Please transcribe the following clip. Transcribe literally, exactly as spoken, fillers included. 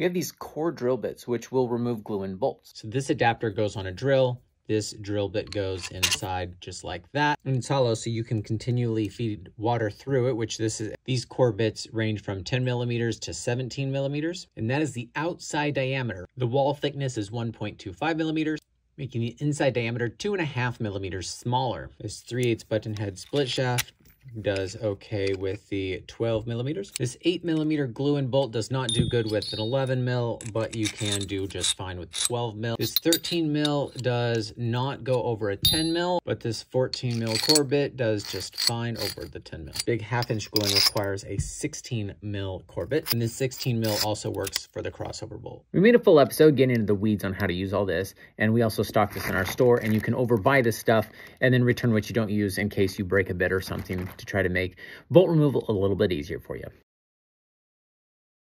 we have these core drill bits, which will remove glue and bolts. So this adapter goes on a drill. This drill bit goes inside just like that. And it's hollow, so you can continually feed water through it, which this is. These core bits range from ten millimeters to seventeen millimeters. And that is the outside diameter. The wall thickness is one point two five millimeters, making the inside diameter two and a half millimeters smaller. This three eighths button head split shaft does okay with the twelve millimeters. This eight millimeter glue and bolt does not do good with an eleven mil, but you can do just fine with twelve mil. This thirteen mil does not go over a ten mil, but this fourteen mil core bit does just fine over the ten mil. Big half inch glue requires a sixteen mil core bit, and this sixteen mil also works for the crossover bolt. We made a full episode getting into the weeds on how to use all this, and we also stock this in our store, and you can overbuy this stuff and then return what you don't use in case you break a bit or something to try to make bolt removal a little bit easier for you.